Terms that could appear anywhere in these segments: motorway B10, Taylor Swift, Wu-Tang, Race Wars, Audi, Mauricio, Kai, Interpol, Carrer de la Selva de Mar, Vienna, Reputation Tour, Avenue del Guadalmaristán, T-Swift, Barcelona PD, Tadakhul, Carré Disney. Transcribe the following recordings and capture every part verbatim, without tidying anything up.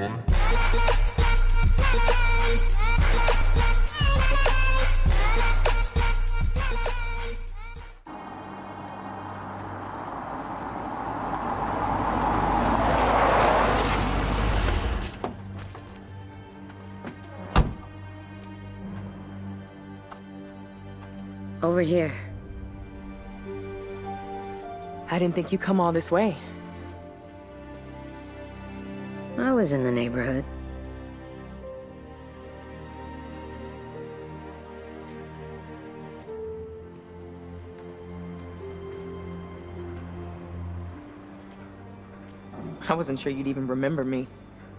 man. Over here. I didn't think you'd come all this way. I was in the neighborhood. I wasn't sure you'd even remember me.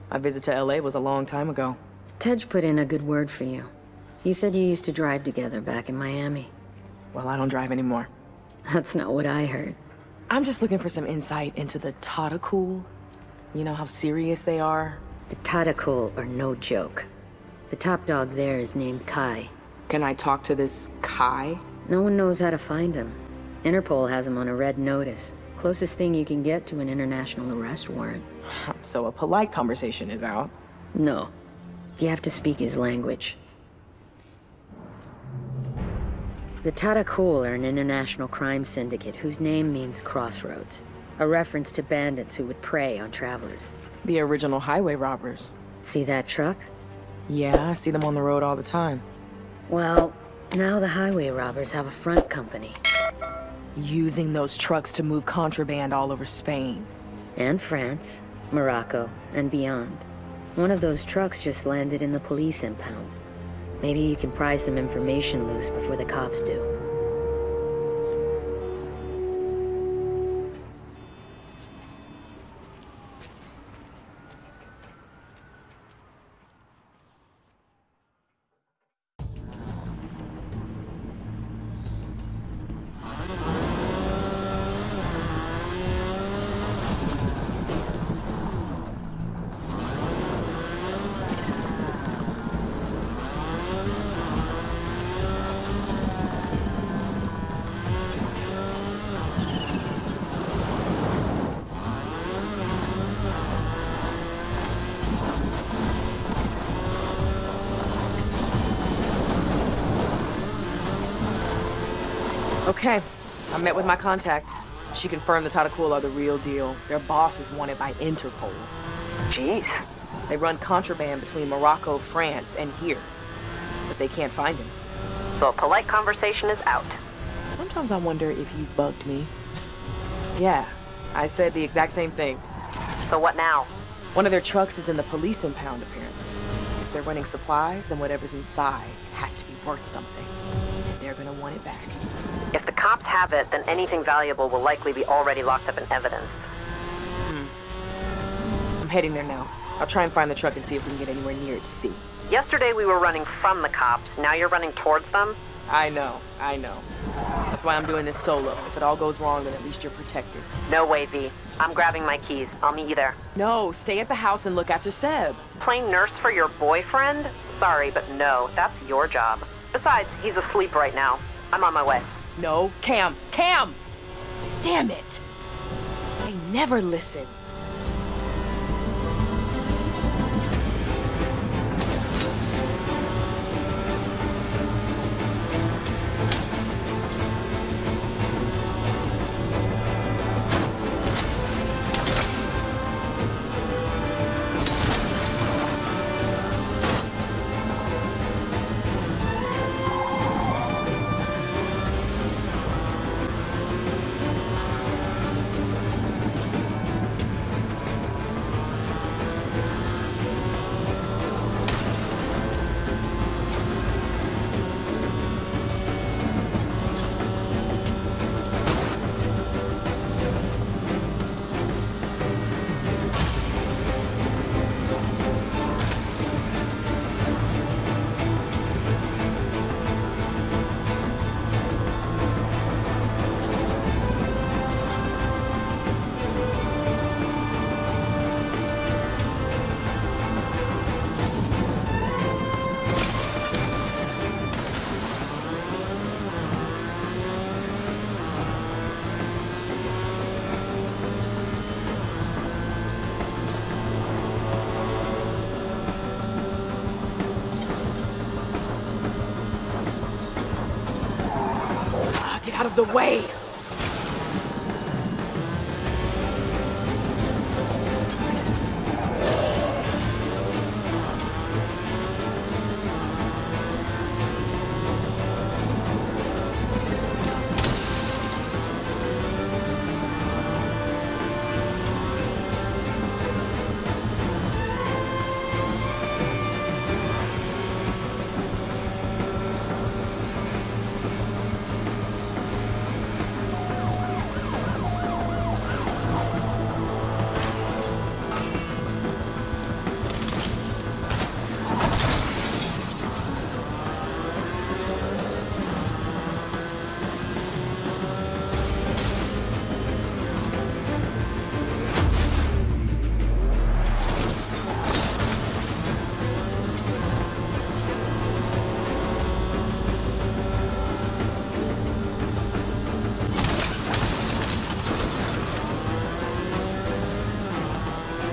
My visit to L A was a long time ago. Tej put in a good word for you. He said you used to drive together back in Miami. Well, I don't drive anymore. That's not what I heard. I'm just looking for some insight into the Tadakhul. You know how serious they are? The Tadakhul are no joke. The top dog there is named Kai. Can I talk to this Kai? No one knows how to find him. Interpol has him on a red notice. Closest thing you can get to an international arrest warrant. So a polite conversation is out? No. You have to speak his language. The Tadakhul are an international crime syndicate whose name means crossroads, a reference to bandits who would prey on travelers. The original highway robbers. See that truck? Yeah, I see them on the road all the time. Well, now the highway robbers have a front company. Using those trucks to move contraband all over Spain. And France, Morocco, and beyond. One of those trucks just landed in the police impound. Maybe you can pry some information loose before the cops do. Okay, I met with my contact. She confirmed the Tadakhul are the real deal. Their boss is wanted by Interpol. Jeez. They run contraband between Morocco, France, and here. But they can't find him. So a polite conversation is out. Sometimes I wonder if you've bugged me. Yeah, I said the exact same thing. So what now? One of their trucks is in the police impound, apparently. If they're running supplies, then whatever's inside has to be worth something. They're gonna want it back. If the cops have it, then anything valuable will likely be already locked up in evidence. Hmm. I'm heading there now. I'll try and find the truck and see if we can get anywhere near it to see. Yesterday we were running from the cops. Now you're running towards them? I know, I know. That's why I'm doing this solo. If it all goes wrong, then at least you're protected. No way, V. I'm grabbing my keys. I'll meet you there. No, stay at the house and look after Seb. Playing nurse for your boyfriend? Sorry, but no, that's your job. Besides, he's asleep right now. I'm on my way. No, Cam, Cam! Damn it! They never listen. out of the way!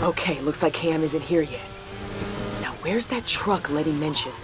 Okay, looks like Ham isn't here yet. Now, where's that truck Letty mentioned?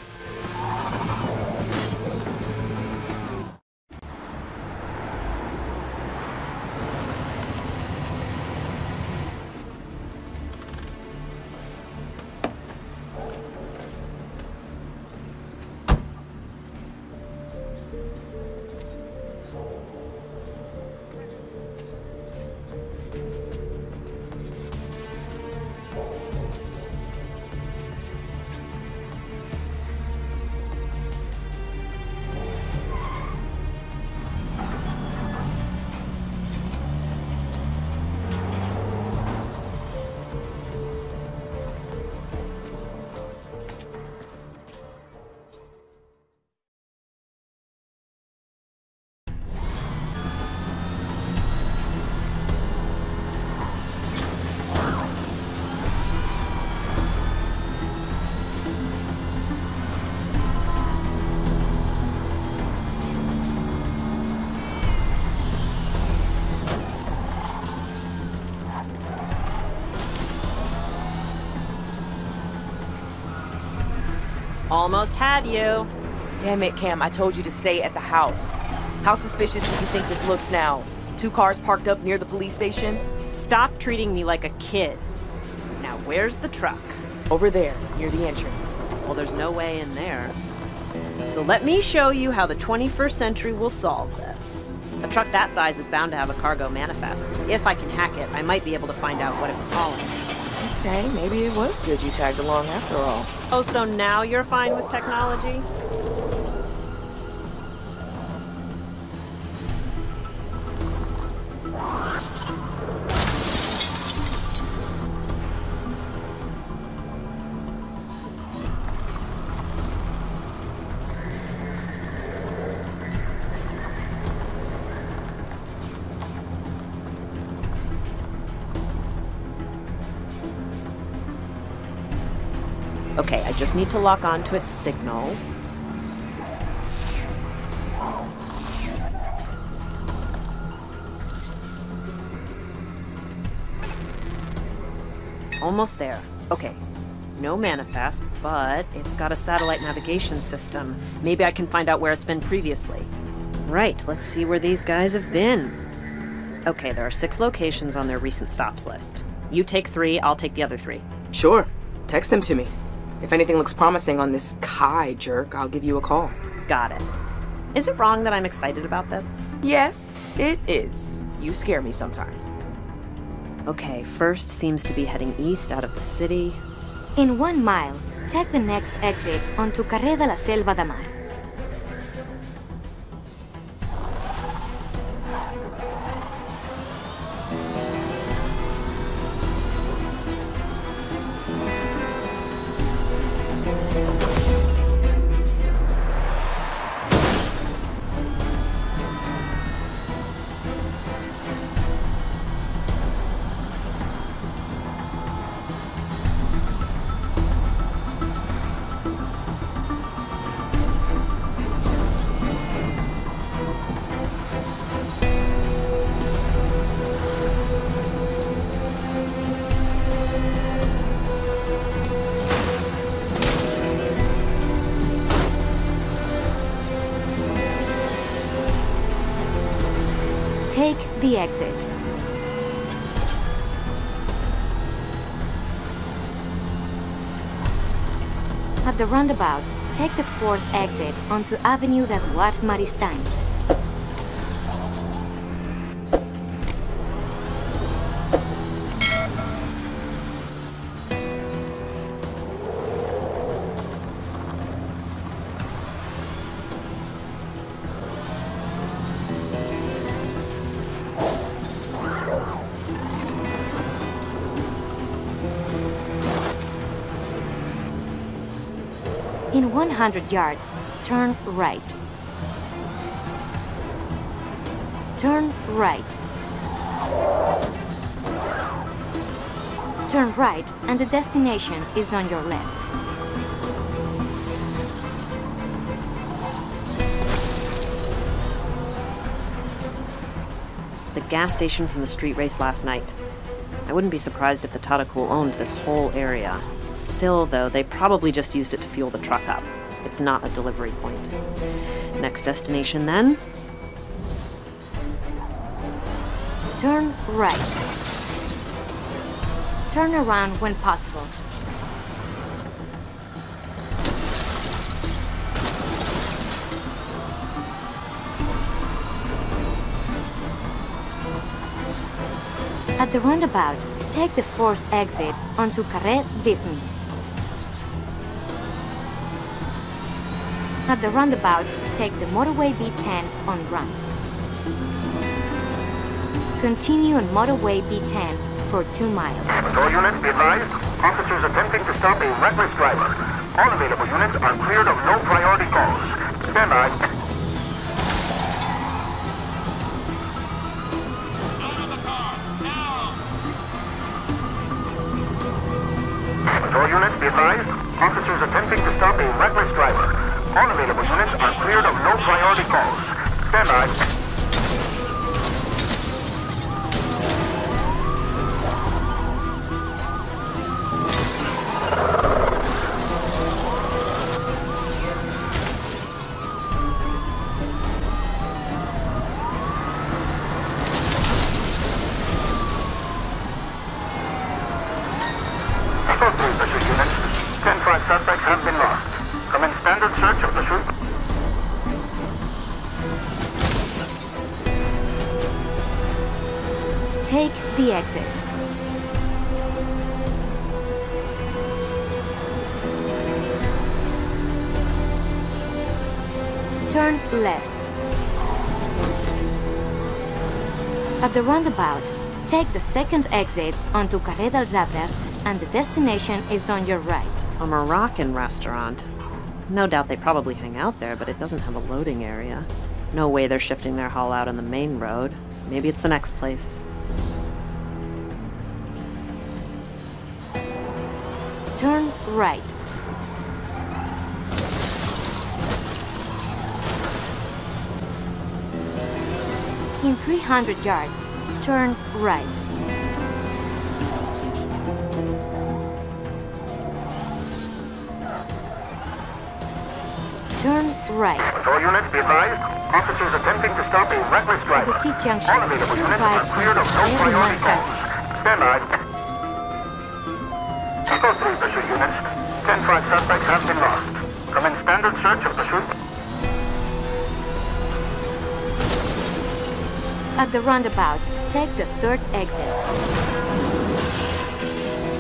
Almost had you. Damn it, Cam, I told you to stay at the house. How suspicious do you think this looks now? Two cars parked up near the police station? Stop treating me like a kid. Now where's the truck? Over there, near the entrance. Well, there's no way in there. So let me show you how the twenty-first century will solve this. A truck that size is bound to have a cargo manifest. If I can hack it, I might be able to find out what it was hauling. Okay, maybe it was good you tagged along after all. Oh, so now you're fine with technology? Okay, I just need to lock on to its signal. Almost there. Okay, no manifest, but it's got a satellite navigation system. Maybe I can find out where it's been previously. Right, let's see where these guys have been. Okay, there are six locations on their recent stops list. You take three, I'll take the other three. Sure, text them to me. If anything looks promising on this Kai jerk, I'll give you a call. Got it. Is it wrong that I'm excited about this? Yes, it is. You scare me sometimes. Okay, first seems to be heading east out of the city. In one mile, take the next exit onto Carrer de la Selva de Mar. the exit. At the roundabout, take the fourth exit onto Avenue del Guadalmaristán. In one hundred yards, turn right. Turn right. Turn right, and the destination is on your left. The gas station from the street race last night. I wouldn't be surprised if the Tadakhul owned this whole area. Still, though, they probably just used it to fuel the truck up. It's not a delivery point. Next destination, then? Turn right. Turn around when possible. At the roundabout, take the fourth exit onto Carré Disney. At the roundabout, take the motorway B ten on run. Continue on motorway B ten for two miles. All units be advised, officers attempting to stop a reckless driver. All available units are cleared of no priority calls. Stand by. All units be advised, officers attempting to stop a reckless driver. All available units are cleared of no priority calls. Stand by. Suspects have been lost. Commence standard search of the shoot. Take the exit. Turn left. At the roundabout, take the second exit onto Carré d'Alzabras, and the destination is on your right. A Moroccan restaurant. No doubt they probably hang out there, but it doesn't have a loading area. No way they're shifting their haul out on the main road. Maybe it's the next place. Turn right. In three hundred yards, turn right. Turn right. All units be advised, officers attempting to stop a reckless driver. At the T-junction, turn right onto Carré d'Alzabras. Stand by. Code three pursuit units. ten five suspects have been lost. Commence standard search of the pursuit. At the roundabout, take the third exit.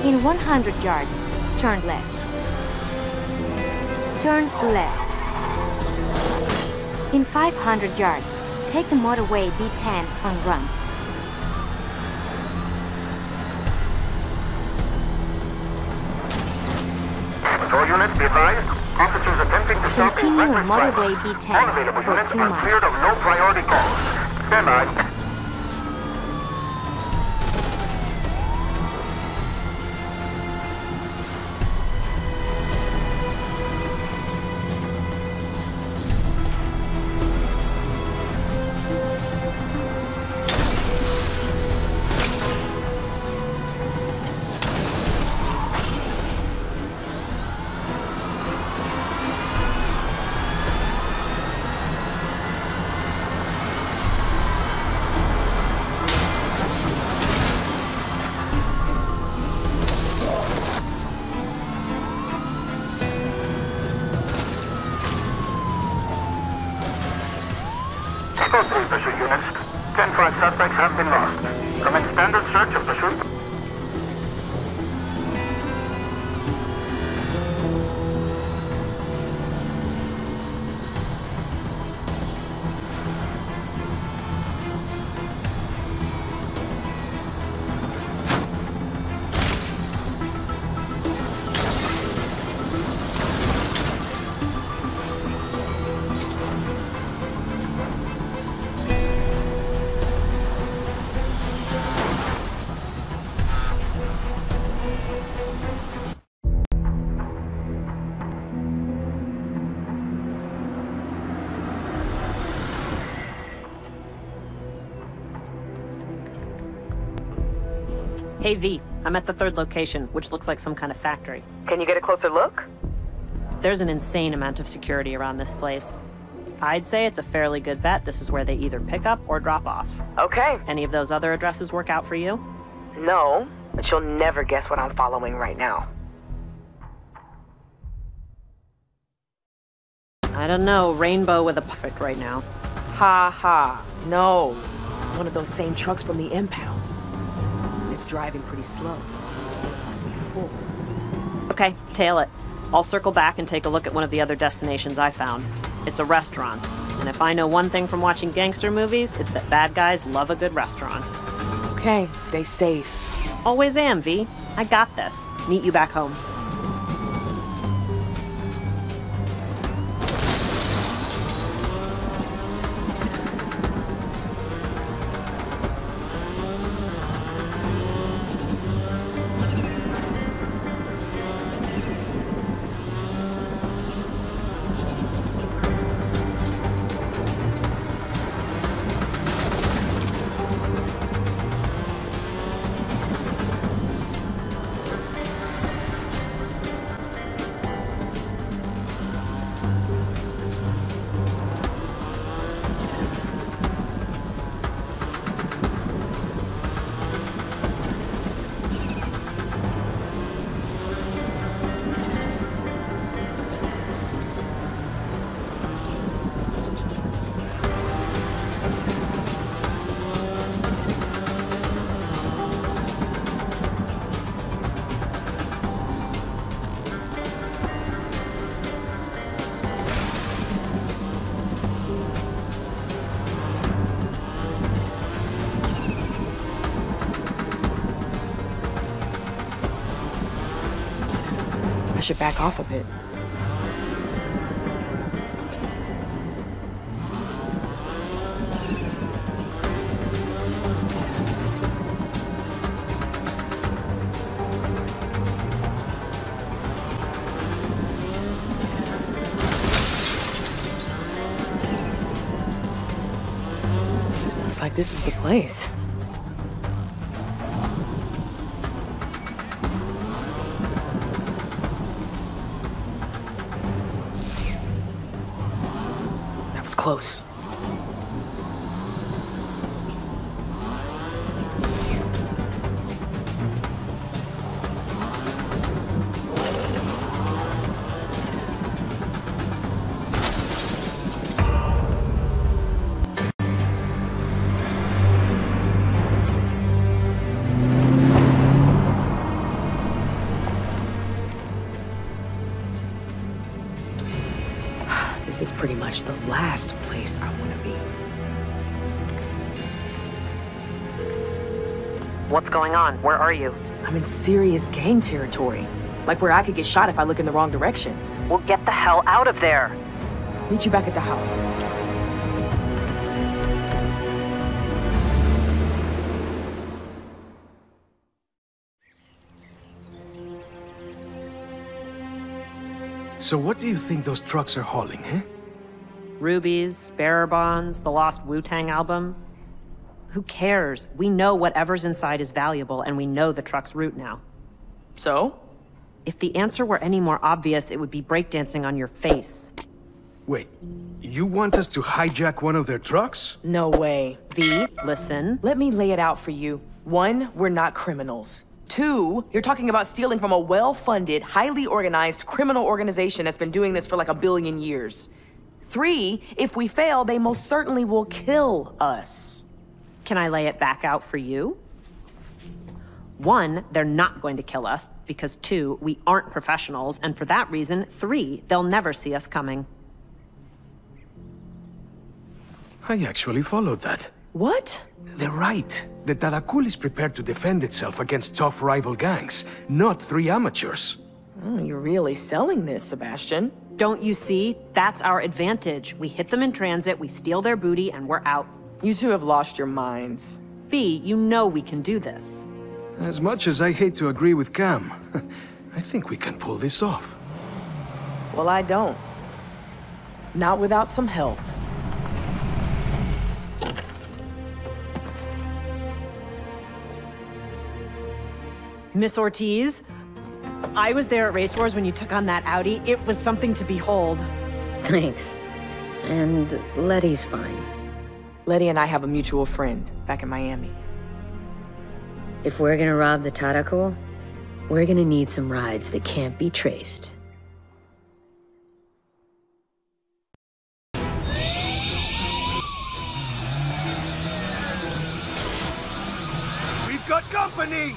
In one hundred yards, turn left. Turn left. In five hundred yards, take the motorway B ten on run. All units be advised, officers attempting to stop a reckless driver. Continue on motorway B ten for two miles. All available units are cleared of no priority calls. Stand by. Authorized suspects have been lost. Commence standard search of the shooter. Hey V, I'm at the third location, which looks like some kind of factory. Can you get a closer look? There's an insane amount of security around this place. I'd say it's a fairly good bet this is where they either pick up or drop off. Okay. Any of those other addresses work out for you? No, but you'll never guess what I'm following right now. I don't know, rainbow with a perfect right now. Ha ha, no. One of those same trucks from the impound. It's driving pretty slow. It must be full. Okay, tail it. I'll circle back and take a look at one of the other destinations I found. It's a restaurant. And if I know one thing from watching gangster movies, it's that bad guys love a good restaurant. Okay, stay safe. Always am, V. I got this. Meet you back home. Should back off a bit. Looks like this is the place. Close. This is pretty much the last place I want to be. What's going on? Where are you? I'm in serious gang territory. Like where I could get shot if I look in the wrong direction. Well, get the hell out of there. Meet you back at the house. So what do you think those trucks are hauling, huh? Rubies, bearer bonds, the lost Wu-Tang album. Who cares? We know whatever's inside is valuable, and we know the truck's route now. So? If the answer were any more obvious, it would be breakdancing on your face. Wait, you want us to hijack one of their trucks? No way. V, listen. Let me lay it out for you. One, we're not criminals. Two, you're talking about stealing from a well-funded, highly organized criminal organization that's been doing this for like a billion years. Three, if we fail, they most certainly will kill us. Can I lay it back out for you? One, they're not going to kill us, because two, we aren't professionals, and for that reason, three, they'll never see us coming. I actually followed that. What? They're right. The Tadakhul is prepared to defend itself against tough rival gangs, not three amateurs. Oh, you're really selling this, Sebastian. Don't you see? That's our advantage. We hit them in transit, we steal their booty, and we're out. You two have lost your minds. Fee, you know we can do this. As much as I hate to agree with Cam, I think we can pull this off. Well, I don't. Not without some help. Miss Ortiz, I was there at Race Wars when you took on that Audi. It was something to behold. Thanks. And Letty's fine. Letty and I have a mutual friend back in Miami. If we're gonna rob the Tadakhul, we're gonna need some rides that can't be traced. We've got company!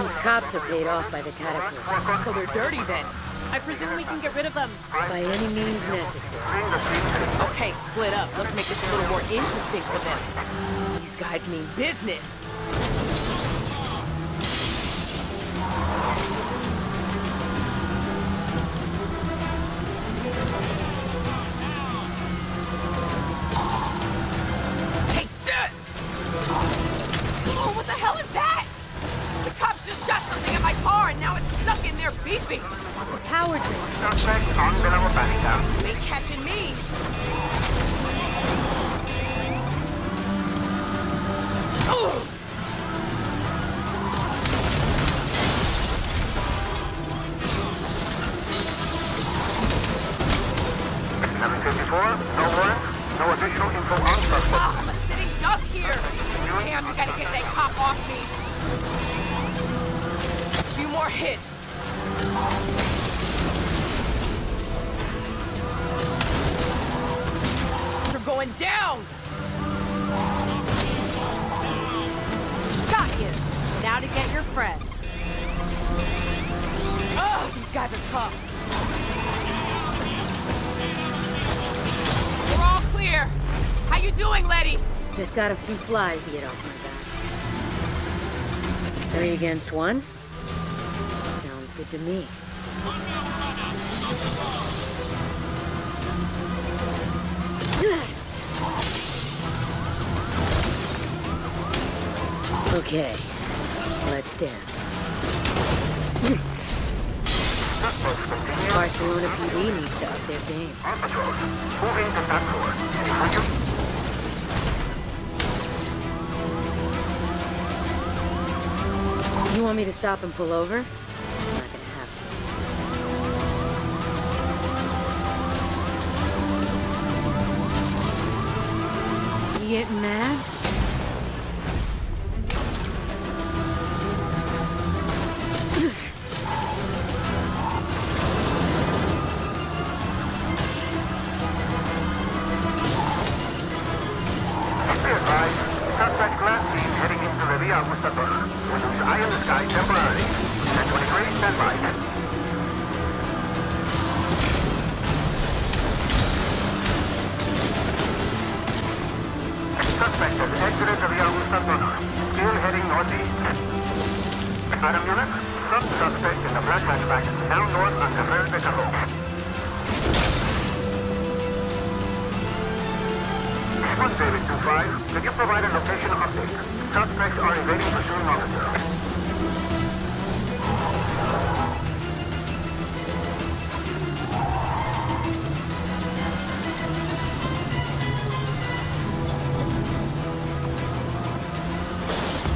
These cops are paid off by the Tadakhul. So they're dirty then. I presume we can get rid of them. By any means necessary. Okay, split up. Let's make this a little more interesting for them. These guys mean business. Take this! Oh, what the hell is that? Just shot something at my car and now it's stuck in there beeping. It's a power drill. Suspect on the lower bank down. They catching me. Oh! number fifty-four, no warrant, no additional info on suspect. Oh, I'm a sitting duck here. Damn, you gotta get that cop off me. More hits. You're going down. Got you. Now to get your friend. Oh, these guys are tough. We're all clear. How you doing, Letty? Just got a few flies to get off my back. Three against one. Good to me. Okay, let's dance. Barcelona P D needs to up their game. You want me to stop and pull over? Get mad?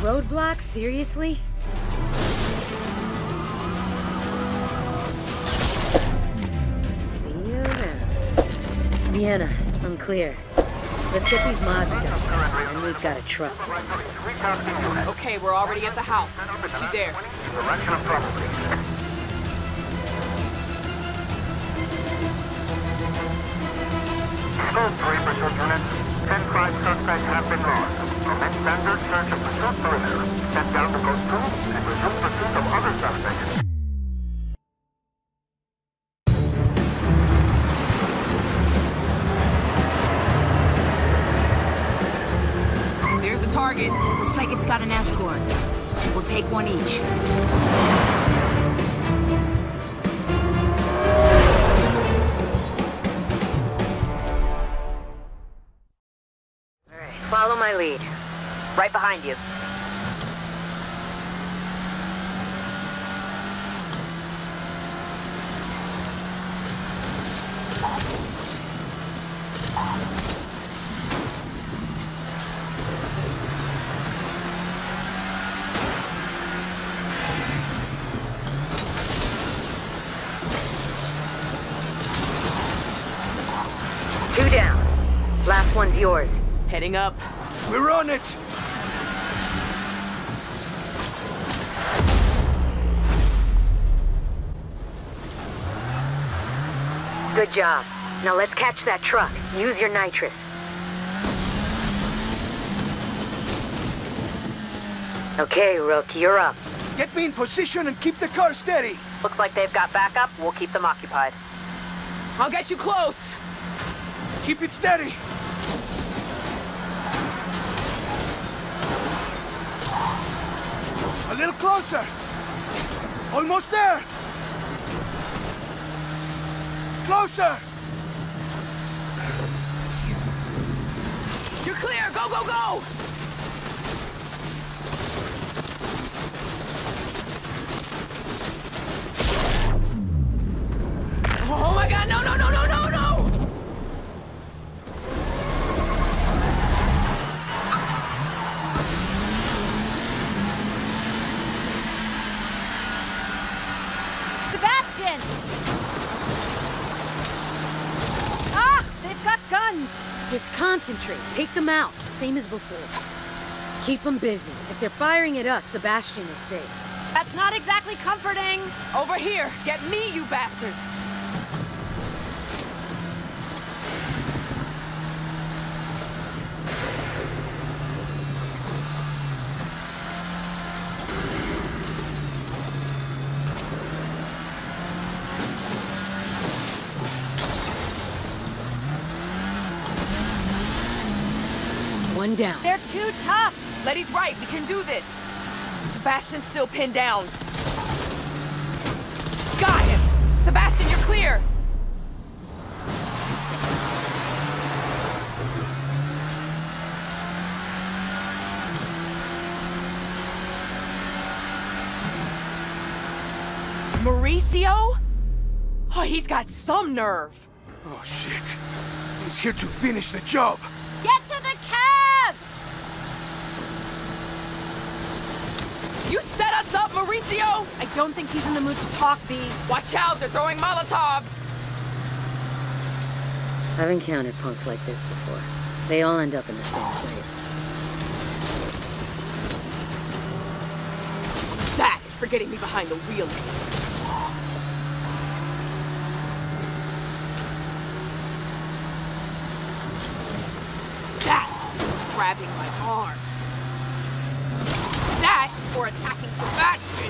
Roadblock? Seriously? See you around. Vienna, I'm clear. Let's get these mods done. And we've got a truck. Okay, we're already at the house. She there. Direction of property. Code three pursuit units. ten five suspects have been lost. Commence standard search and pursuit perimeter. Set down the code two and resume pursuit of other suspects. There's the target. Looks like it's got an escort. We'll take one each. Lead. Right behind you. Two down. Last one's yours. Heading up. We're on it! Good job. Now let's catch that truck. Use your nitrous. Okay, Rook, you're up. Get me in position and keep the car steady. Looks like they've got backup. We'll keep them occupied. I'll get you close. Keep it steady. A little closer! Almost there! Closer! You're clear! Go, go, go! Oh my God! No, no, no, no, no, no! Just concentrate. Take them out, same as before. Keep them busy. If they're firing at us, Sebastian is safe. That's not exactly comforting. Over here. Get me, you bastards. One down. They're too tough. Letty's right. We can do this. Sebastian's still pinned down. Got him. Sebastian, you're clear. Mauricio? Oh, he's got some nerve. Oh, shit. He's here to finish the job. Get to the cab! You set us up, Mauricio! I don't think he's in the mood to talk, B. Watch out, they're throwing Molotovs! I've encountered punks like this before. They all end up in the same place. That is for getting me behind the wheel. That is for grabbing my arm. For attacking Sebastian!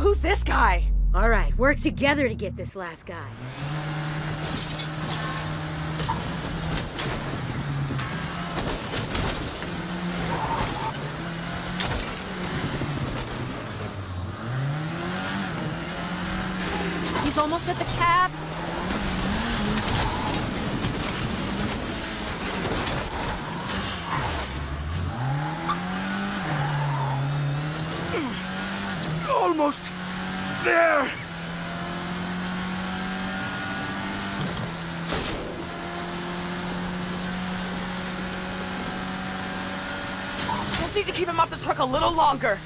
Who's this guy? All right, work together to get this last guy. He's almost at the cab. Almost there. Just need to keep him off the truck a little longer.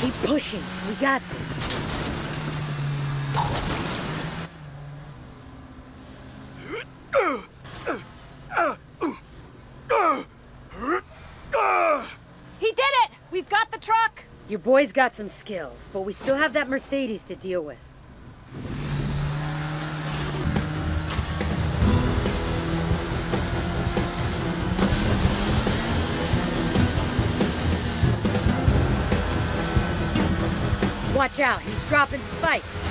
Keep pushing. We got this. He did it! We've got the truck! Your boy's got some skills, but we still have that Mercedes to deal with. Watch out, he's dropping spikes.